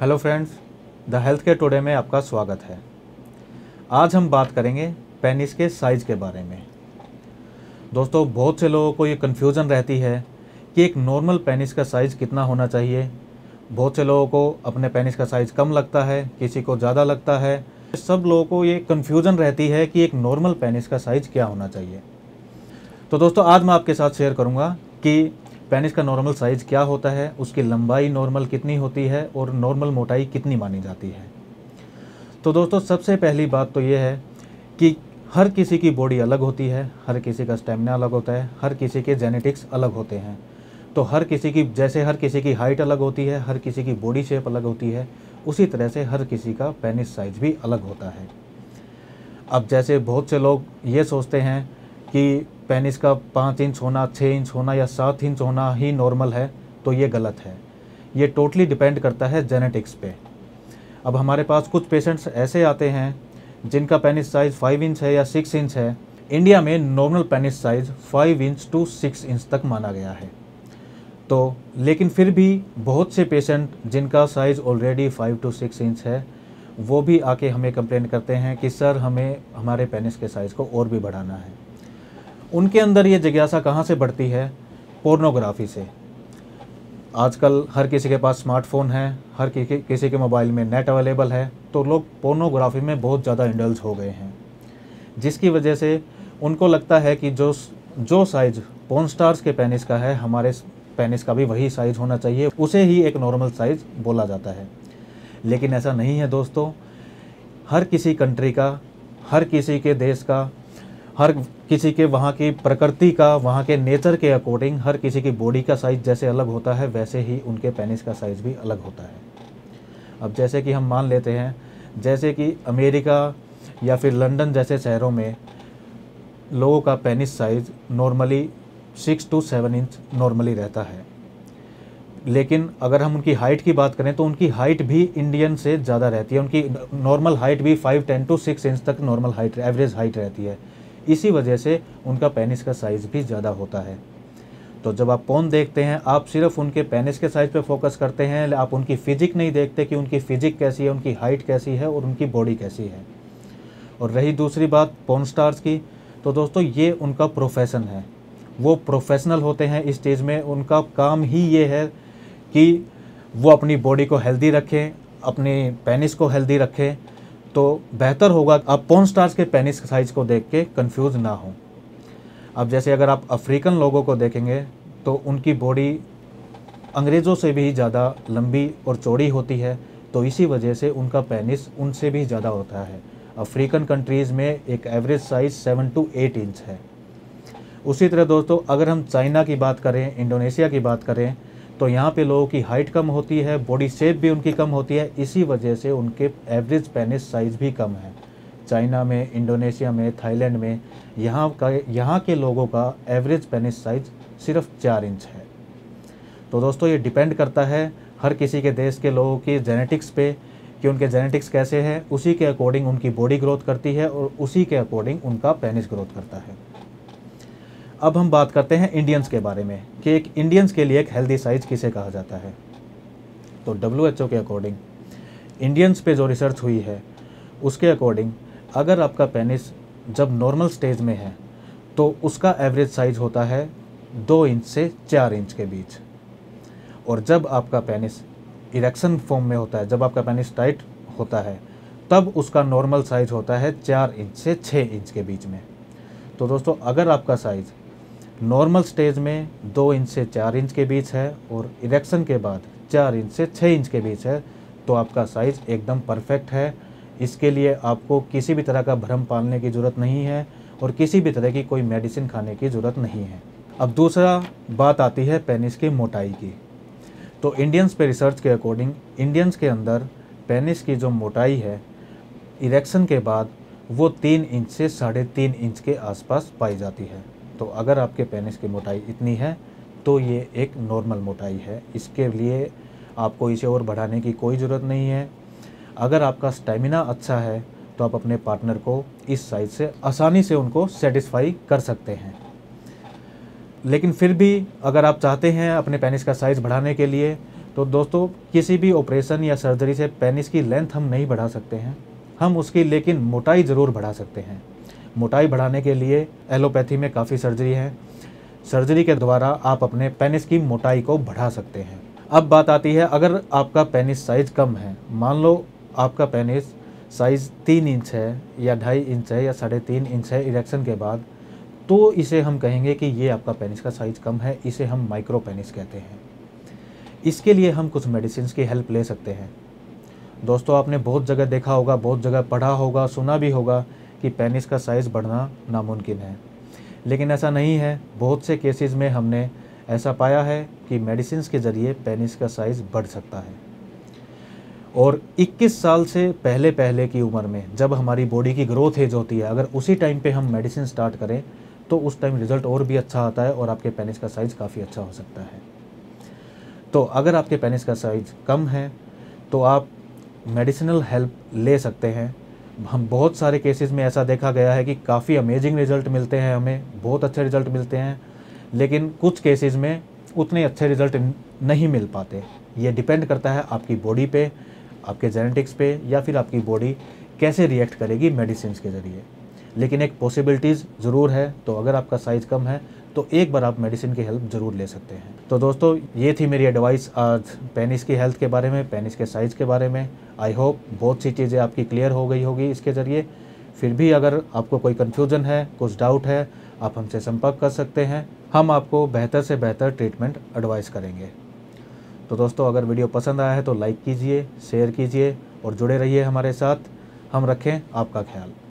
Hello friends, the health care today में आपका स्वागत है। आज हम बात करेंगे पेनिस के साइज़ के बारे में। दोस्तों, बहुत से लोगों को ये कन्फ्यूज़न रहती है कि एक नॉर्मल पेनिस का साइज़ कितना होना चाहिए। बहुत से लोगों को अपने पेनिस का साइज़ कम लगता है, किसी को ज़्यादा लगता है। सब लोगों को ये कन्फ्यूज़न रहती है कि एक नॉर्मल पेनिस का साइज़ क्या होना चाहिए। तो दोस्तों, आज मैं आपके साथ शेयर करूँगा कि पेनिस का नॉर्मल साइज़ क्या होता है, उसकी लंबाई नॉर्मल कितनी होती है और नॉर्मल मोटाई कितनी मानी जाती है। तो दोस्तों, सबसे पहली बात तो ये है कि हर किसी की बॉडी अलग होती है, हर किसी का स्टेमिना अलग होता है, हर किसी के जेनेटिक्स अलग होते हैं। तो हर किसी की, जैसे हर किसी की हाइट अलग होती है, हर किसी की बॉडी शेप अलग होती है, उसी तरह से हर किसी का पेनिस साइज़ भी अलग होता है। अब जैसे बहुत से लोग ये सोचते हैं कि पेनिस का 5 इंच होना, 6 इंच होना या 7 इंच होना ही नॉर्मल है, तो ये गलत है। ये टोटली डिपेंड करता है जेनेटिक्स पे। अब हमारे पास कुछ पेशेंट्स ऐसे आते हैं जिनका पेनिस साइज़ 5 इंच है या 6 इंच है। इंडिया में normal penis size 5 inch to 6 inch तक माना गया है। तो लेकिन फिर भी बहुत से पेशेंट जिनका साइज़ ऑलरेडी 5 to 6 इंच है, वो भी आके हमें कंप्लेन करते हैं कि सर, हमें हमारे पेनिस के साइज़ को और भी बढ़ाना है। उनके अंदर ये जिज्ञासा कहाँ से बढ़ती है? पोर्नोग्राफी से। आजकल हर किसी के पास स्मार्टफोन है, हर किसी के मोबाइल में नेट अवेलेबल है, तो लोग पोर्नोग्राफी में बहुत ज़्यादा इंडल्ज हो गए हैं, जिसकी वजह से उनको लगता है कि जो साइज़ पोर्न स्टार्स के पेनिस का है, हमारे पेनिस का भी वही साइज़ होना चाहिए, उसे ही एक नॉर्मल साइज़ बोला जाता है। लेकिन ऐसा नहीं है दोस्तों। हर किसी कंट्री का, हर किसी के देश का, हर किसी के वहाँ की प्रकृति का, वहाँ के नेचर के अकॉर्डिंग हर किसी की बॉडी का साइज़ जैसे अलग होता है, वैसे ही उनके पेनिस का साइज़ भी अलग होता है। अब जैसे कि हम मान लेते हैं, जैसे कि अमेरिका या फिर लंदन जैसे शहरों में लोगों का penis size normally 6 to 7 inch normally रहता है। लेकिन अगर हम उनकी हाइट की बात करें तो उनकी हाइट भी इंडियन से ज़्यादा रहती है। उनकी नॉर्मल हाइट भी 5'10" to 6" तक नॉर्मल हाइट, एवरेज हाइट रहती है। इसी वजह से उनका पेनिस का साइज़ भी ज़्यादा होता है। तो जब आप पोर्न देखते हैं, आप सिर्फ उनके पेनिस के साइज़ पे फोकस करते हैं, आप उनकी फ़िज़िक नहीं देखते कि उनकी फ़िज़िक कैसी है, उनकी हाइट कैसी है और उनकी बॉडी कैसी है। और रही दूसरी बात पोर्न स्टार्स की, तो दोस्तों ये उनका प्रोफेशन है, वो प्रोफेशनल होते हैं इस चीज़ में। उनका काम ही ये है कि वो अपनी बॉडी को हेल्दी रखें, अपने पेनिस को हेल्दी रखें। तो बेहतर होगा आप पोर्न स्टार्स के पेनिस साइज़ को देख के कन्फ्यूज़ ना हो। अब जैसे अगर आप अफ्रीकन लोगों को देखेंगे तो उनकी बॉडी अंग्रेज़ों से भी ज़्यादा लंबी और चौड़ी होती है, तो इसी वजह से उनका पेनिस उनसे भी ज़्यादा होता है। अफ्रीकन कंट्रीज़ में एक एवरेज साइज़ 7 to 8 इंच है। उसी तरह दोस्तों, अगर हम चाइना की बात करें, इंडोनेशिया की बात करें, तो यहाँ पे लोगों की हाइट कम होती है, बॉडी शेप भी उनकी कम होती है, इसी वजह से उनके एवरेज पेनिस साइज़ भी कम है। चाइना में, इंडोनेशिया में, थाईलैंड में यहाँ के लोगों का एवरेज पेनिस साइज़ सिर्फ 4 इंच है। तो दोस्तों, ये डिपेंड करता है हर किसी के देश के लोगों की जेनेटिक्स पे कि उनके जेनेटिक्स कैसे हैं, उसी के अकॉर्डिंग उनकी बॉडी ग्रोथ करती है और उसी के अकॉर्डिंग उनका पेनिस ग्रोथ करता है। अब हम बात करते हैं इंडियंस के बारे में कि एक इंडियंस के लिए एक हेल्दी साइज़ किसे कहा जाता है। तो WHO के अकॉर्डिंग इंडियंस पे जो रिसर्च हुई है, उसके अकॉर्डिंग अगर आपका पेनिस जब नॉर्मल स्टेज में है तो उसका एवरेज साइज़ होता है 2 इंच से 4 इंच के बीच। और जब आपका पेनिस इरेक्शन फॉर्म में होता है, जब आपका पेनिस टाइट होता है, तब उसका नॉर्मल साइज़ होता है 4 इंच से 6 इंच के बीच में। तो दोस्तों, अगर आपका साइज़ नॉर्मल स्टेज में 2 इंच से 4 इंच के बीच है और इरेक्शन के बाद 4 इंच से 6 इंच के बीच है, तो आपका साइज़ एकदम परफेक्ट है। इसके लिए आपको किसी भी तरह का भ्रम पालने की ज़रूरत नहीं है और किसी भी तरह की कोई मेडिसिन खाने की ज़रूरत नहीं है। अब दूसरा बात आती है पेनिस की मोटाई की। तो इंडियंस पे रिसर्च के अकॉर्डिंग इंडियंस के अंदर पेनिस की जो मोटाई है इरेक्शन के बाद, वो 3 इंच से 3.5 इंच के आसपास पाई जाती है। तो अगर आपके पेनिस की मोटाई इतनी है तो ये एक नॉर्मल मोटाई है। इसके लिए आपको इसे और बढ़ाने की कोई ज़रूरत नहीं है। अगर आपका स्टेमिना अच्छा है तो आप अपने पार्टनर को इस साइज़ से आसानी से उनको सेटिस्फाई कर सकते हैं। लेकिन फिर भी अगर आप चाहते हैं अपने पेनिस का साइज़ बढ़ाने के लिए, तो दोस्तों किसी भी ऑपरेशन या सर्जरी से पेनिस की लेंथ हम नहीं बढ़ा सकते हैं, हम उसकी लेकिन मोटाई ज़रूर बढ़ा सकते हैं। मोटाई बढ़ाने के लिए एलोपैथी में काफ़ी सर्जरी है, सर्जरी के द्वारा आप अपने पेनिस की मोटाई को बढ़ा सकते हैं। अब बात आती है अगर आपका पेनिस साइज़ कम है, मान लो आपका पेनिस साइज़ 3 इंच है या 2.5 इंच है या 3.5 इंच है इरेक्शन के बाद, तो इसे हम कहेंगे कि ये आपका पेनिस का साइज़ कम है, इसे हम माइक्रो पेनिस कहते हैं। इसके लिए हम कुछ मेडिसिन्स की हेल्प ले सकते हैं। दोस्तों आपने बहुत जगह देखा होगा, बहुत जगह पढ़ा होगा, सुना भी होगा कि पेनिस का साइज़ बढ़ना नामुमकिन है, लेकिन ऐसा नहीं है। बहुत से केसेस में हमने ऐसा पाया है कि मेडिसिन्स के ज़रिए पेनिस का साइज़ बढ़ सकता है। और 21 साल से पहले की उम्र में जब हमारी बॉडी की ग्रोथ एज होती है, अगर उसी टाइम पे हम मेडिसिन स्टार्ट करें तो उस टाइम रिज़ल्ट और भी अच्छा आता है और आपके पेनिस का साइज़ काफ़ी अच्छा हो सकता है। तो अगर आपके पेनिस का साइज़ कम है तो आप मेडिसिनल हेल्प ले सकते हैं। हम बहुत सारे केसेस में ऐसा देखा गया है कि काफ़ी अमेजिंग रिज़ल्ट मिलते हैं, हमें बहुत अच्छे रिज़ल्ट मिलते हैं, लेकिन कुछ केसेस में उतने अच्छे रिज़ल्ट नहीं मिल पाते। ये डिपेंड करता है आपकी बॉडी पे, आपके जेनेटिक्स पे, या फिर आपकी बॉडी कैसे रिएक्ट करेगी मेडिसिन्स के ज़रिए। लेकिन एक पॉसिबिलिटीज़ ज़रूर है, तो अगर आपका साइज़ कम है तो एक बार आप मेडिसिन की हेल्प ज़रूर ले सकते हैं। तो दोस्तों ये थी मेरी एडवाइस आज पेनिस की हेल्थ के बारे में, पेनिस के साइज़ के बारे में। आई होप बहुत सी चीज़ें आपकी क्लियर हो गई होगी इसके ज़रिए। फिर भी अगर आपको कोई कन्फ्यूज़न है, कुछ डाउट है, आप हमसे संपर्क कर सकते हैं, हम आपको बेहतर से बेहतर ट्रीटमेंट एडवाइस करेंगे। तो दोस्तों अगर वीडियो पसंद आया है तो लाइक कीजिए, शेयर कीजिए और जुड़े रहिए हमारे साथ। हम रखें आपका ख्याल।